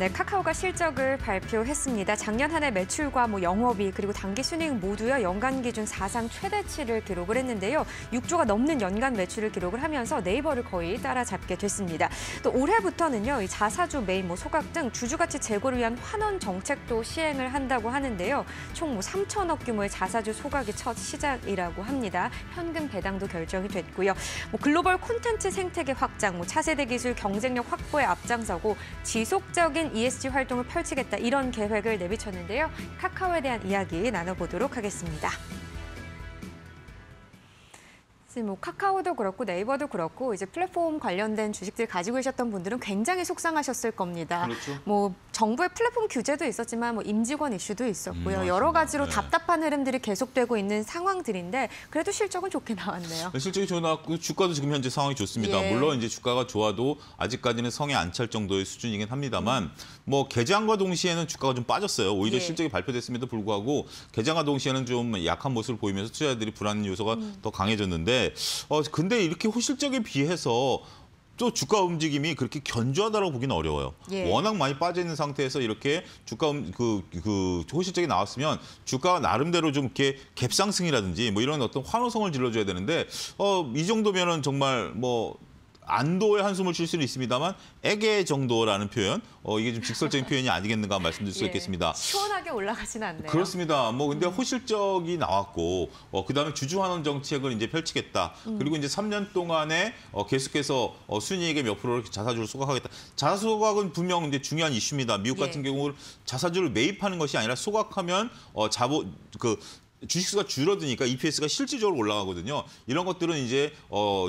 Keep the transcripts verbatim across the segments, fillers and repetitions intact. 네, 카카오가 실적을 발표했습니다. 작년 한 해 매출과 뭐 영업이익 그리고 단기 순이익 모두요 연간 기준 사상 최대치를 기록을 했는데요. 육 조가 넘는 연간 매출을 기록을 하면서 네이버를 거의 따라잡게 됐습니다. 또 올해부터는요, 이 자사주 매입, 뭐 소각 등 주주 가치 제고를 위한 환원 정책도 시행을 한다고 하는데요. 총 뭐 삼천억 규모의 자사주 소각이 첫 시작이라고 합니다. 현금 배당도 결정이 됐고요. 뭐 글로벌 콘텐츠 생태계 확장, 뭐 차세대 기술 경쟁력 확보에 앞장서고 지속적인 이에스지 활동을 펼치겠다, 이런 계획을 내비쳤는데요. 카카오에 대한 이야기 나눠보도록 하겠습니다. 뭐 카카오도 그렇고 네이버도 그렇고 이제 플랫폼 관련된 주식들 가지고 계셨던 분들은 굉장히 속상하셨을 겁니다. 그렇죠. 뭐 정부의 플랫폼 규제도 있었지만 뭐 임직원 이슈도 있었고요. 음, 여러 가지로 네. 답답한 흐름들이 계속되고 있는 상황들인데 그래도 실적은 좋게 나왔네요. 네, 실적이 좋게 나왔고 주가도 지금 현재 상황이 좋습니다. 예. 물론 이제 주가가 좋아도 아직까지는 성에 안 찰 정도의 수준이긴 합니다만 음. 뭐 개장과 동시에는 주가가 좀 빠졌어요. 오히려 예. 실적이 발표됐음에도 불구하고 개장과 동시에는 좀 약한 모습을 보이면서 투자자들이 불안 요소가 음. 더 강해졌는데 어 근데 이렇게 실적에 비해서 또 주가 움직임이 그렇게 견조하다라고 보기는 어려워요. 예. 워낙 많이 빠져 있는 상태에서 이렇게 주가 그, 그 호실적이 나왔으면 주가가 나름대로 좀 이렇게 갭상승이라든지 뭐 이런 어떤 환호성을 질러줘야 되는데 어 이 정도면은 정말 뭐. 안도의 한숨을 쉴 수는 있습니다만 애게 정도라는 표현, 어, 이게 좀 직설적인 표현이 아니겠는가 말씀드릴 수 예, 있겠습니다. 시원하게 올라가진 않네요. 그렇습니다. 뭐 근데 호실적이 나왔고 어, 그다음에 주주 환원 정책을 이제 펼치겠다. 음. 그리고 이제 삼 년 동안에 어, 계속해서 어, 순이익의 몇 프로를 자사주를 소각하겠다. 자사주 소각은 분명 이제 중요한 이슈입니다. 미국 같은 예. 경우 자사주를 매입하는 것이 아니라 소각하면 어, 자보 그 주식수가 줄어드니까 이피에스가 실질적으로 올라가거든요. 이런 것들은 이제 어,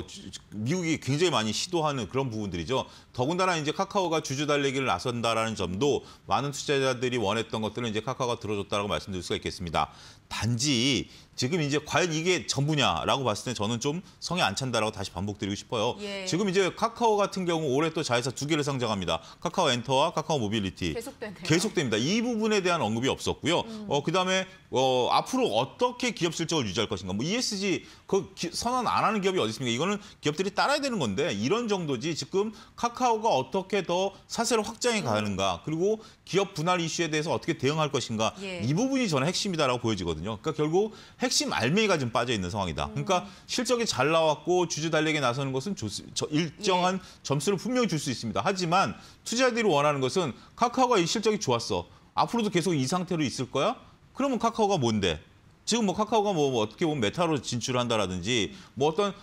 미국이 굉장히 많이 시도하는 그런 부분들이죠. 더군다나 이제 카카오가 주주 달리기를 나선다라는 점도 많은 투자자들이 원했던 것들은 이제 카카오가 들어줬다라고 말씀드릴 수가 있겠습니다. 단지 지금 이제 과연 이게 전부냐라고 봤을 때 저는 좀 성에 안 찬다라고 다시 반복드리고 싶어요. 예. 지금 이제 카카오 같은 경우 올해 또 자회사 두 개를 상장합니다. 카카오 엔터와 카카오 모빌리티. 계속되네요. 계속됩니다. 이 부분에 대한 언급이 없었고요. 음. 어, 그다음에 어, 앞으로 어떻게 기업 실적을 유지할 것인가. 뭐 이에스지 그 선언 안 하는 기업이 어디 있습니까? 이거는 기업들이 따라야 되는 건데 이런 정도지 지금 카카오가 어떻게 더 사세를 확장해 음. 가는가. 그리고 기업 분할 이슈에 대해서 어떻게 대응할 것인가. 예. 이 부분이 저는 핵심이다라고 보여지거든요. 그러니까 결국 핵심 알맹이가 지금 빠져 있는 상황이다. 그러니까 실적이 잘 나왔고 주주 달리기에 나서는 것은 일정한 예. 점수를 분명히 줄 수 있습니다. 하지만 투자자들이 원하는 것은 카카오가 이 실적이 좋았어. 앞으로도 계속 이 상태로 있을 거야? 그러면 카카오가 뭔데? 지금 뭐 카카오가 뭐 어떻게 보면 메타로 진출한다라든지 뭐 어떤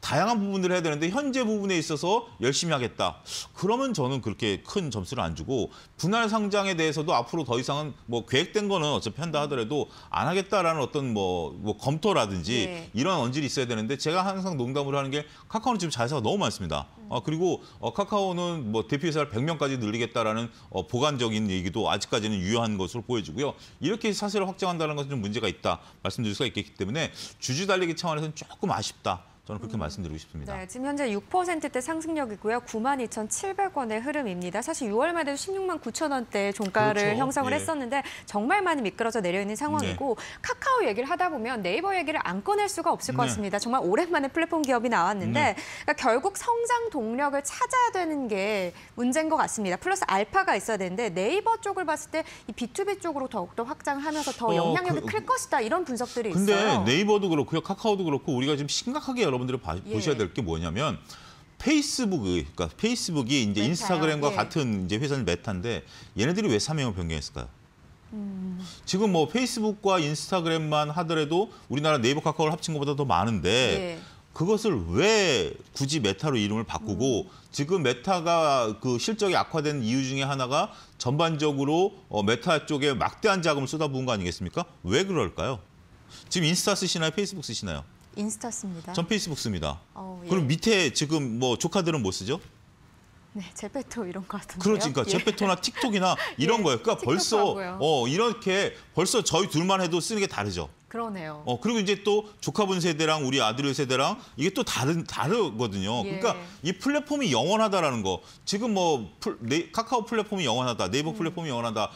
다양한 부분들을 해야 되는데 현재 부분에 있어서 열심히 하겠다. 그러면 저는 그렇게 큰 점수를 안 주고 분할 상장에 대해서도 앞으로 더 이상은 뭐 계획된 거는 어차피 한다 하더라도 안 하겠다라는 어떤 뭐, 뭐 검토라든지 네. 이런 언질이 있어야 되는데 제가 항상 농담으로 하는 게 카카오는 지금 자회사가 너무 많습니다. 아, 그리고 어, 카카오는 뭐 대표이사를 백 명까지 늘리겠다라는 어, 보관적인 얘기도 아직까지는 유효한 것으로 보여지고요. 이렇게 사세를 확장한다는 것은 좀 문제가 있다. 말씀드릴 수가 있기 때문에 주주 달리기 차원에서는 조금 아쉽다. 저는 그렇게 음. 말씀드리고 싶습니다. 네, 지금 현재 육 퍼센트대 상승력이고요. 구만 이천칠백 원의 흐름입니다. 사실 유월 말에도 십육만 구천 원대 종가를 그렇죠. 형성을 예. 했었는데 정말 많이 미끄러져 내려있는 상황이고 네. 카카오 얘기를 하다 보면 네이버 얘기를 안 꺼낼 수가 없을 네. 것 같습니다. 정말 오랜만에 플랫폼 기업이 나왔는데 네. 그러니까 결국 성장 동력을 찾아야 되는 게 문제인 것 같습니다. 플러스 알파가 있어야 되는데 네이버 쪽을 봤을 때 이 비투비 쪽으로 더욱더 확장하면서 더 영향력이 어, 그, 클 것이다 이런 분석들이 근데 있어요. 근데 네이버도 그렇고요. 카카오도 그렇고 우리가 지금 심각하게 여러분들이 봐, 예. 보셔야 될 게 뭐냐면 페이스북이 그러니까 페이스북이 이제 메타, 인스타그램과 예. 같은 이제 회사는 메타인데 얘네들이 왜 사명을 변경했을까요? 음. 지금 뭐 페이스북과 인스타그램만 하더라도 우리나라 네이버 카카오를 합친 것보다 더 많은데 예. 그것을 왜 굳이 메타로 이름을 바꾸고 음. 지금 메타가 그 실적이 악화된 이유 중에 하나가 전반적으로 어, 메타 쪽에 막대한 자금을 쏟아부은 거 아니겠습니까? 왜 그럴까요? 지금 인스타 쓰시나요? 페이스북 쓰시나요? 인스타 씁니다. 전 페이스북 씁니다. 어, 예. 그럼 밑에 지금 뭐 조카들은 뭐 쓰죠? 네, 제페토 이런 거 같은데요. 그렇지, 그러니까 예. 제페토나 틱톡이나 이런 예, 거예요. 그러니까 벌써 하고요. 어 이렇게 벌써 저희 둘만 해도 쓰는 게 다르죠. 그러네요. 어 그리고 이제 또 조카분 세대랑 우리 아들 세대랑 이게 또 다른 다르거든요. 예. 그러니까 이 플랫폼이 영원하다라는 거. 지금 뭐 플, 네, 카카오 플랫폼이 영원하다, 네이버 음. 플랫폼이 영원하다,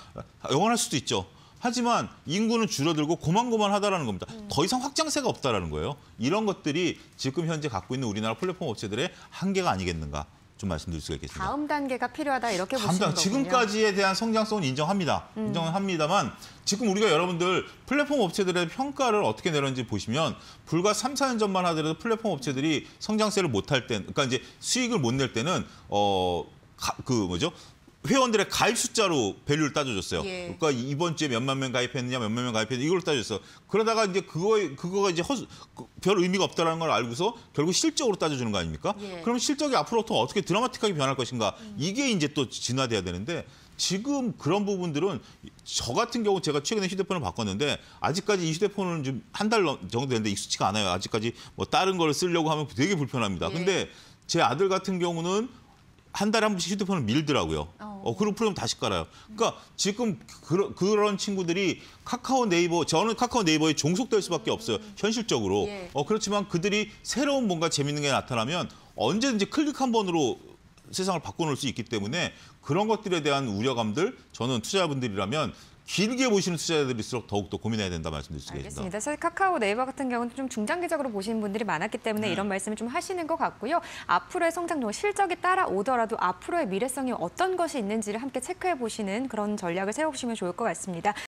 영원할 수도 있죠. 하지만 인구는 줄어들고 고만고만하다라는 겁니다. 음. 더 이상 확장세가 없다라는 거예요. 이런 것들이 지금 현재 갖고 있는 우리나라 플랫폼 업체들의 한계가 아니겠는가. 좀 말씀드릴 수가 있겠습니다. 다음 단계가 필요하다 이렇게 다음 보시는 거군요. 지금까지에 대한 성장성은 인정합니다. 음. 인정은 합니다만 지금 우리가 여러분들 플랫폼 업체들의 평가를 어떻게 내렸는지 보시면 불과 삼, 사 년 전만 하더라도 플랫폼 업체들이 성장세를 못할 때, 그러니까 이제 수익을 못 낼 때는 어, 가, 그 뭐죠? 회원들의 가입 숫자로 밸류를 따져줬어요. 예. 그러니까 이번 주에 몇만 명 가입했느냐, 몇만 명 가입했느냐 이걸 따져줬어. 그러다가 이제 그거에 그거가 이제 허수, 별 의미가 없다라는 걸 알고서 결국 실적으로 따져주는 거 아닙니까? 예. 그럼 실적이 앞으로 더 어떻게 드라마틱하게 변할 것인가? 음. 이게 이제 또 진화돼야 되는데 지금 그런 부분들은 저 같은 경우 제가 최근에 휴대폰을 바꿨는데 아직까지 이 휴대폰은 좀 한 달 정도 됐는데 익숙치가 않아요. 아직까지 뭐 다른 걸 쓰려고 하면 되게 불편합니다. 예. 근데 제 아들 같은 경우는 한 달에 한 번씩 휴대폰을 밀더라고요. 어, 어 그럼 프로그램 다시 깔아요. 그러니까 지금 그, 그런 친구들이 카카오 네이버, 저는 카카오 네이버에 종속될 수밖에 없어요. 현실적으로. 예. 어 그렇지만 그들이 새로운 뭔가 재밌는 게 나타나면 언제든지 클릭 한 번으로 세상을 바꿔놓을 수 있기 때문에 그런 것들에 대한 우려감들, 저는 투자자분들이라면 길게 보시는 투자자들일수록 더욱더 고민해야 된다 말씀드릴 수가 있습니다. 알겠습니다. 사실 카카오 네이버 같은 경우는 좀 중장기적으로 보시는 분들이 많았기 때문에 음. 이런 말씀을 좀 하시는 것 같고요. 앞으로의 성장률, 실적이 따라오더라도 앞으로의 미래성이 어떤 것이 있는지를 함께 체크해 보시는 그런 전략을 세우시면 좋을 것 같습니다.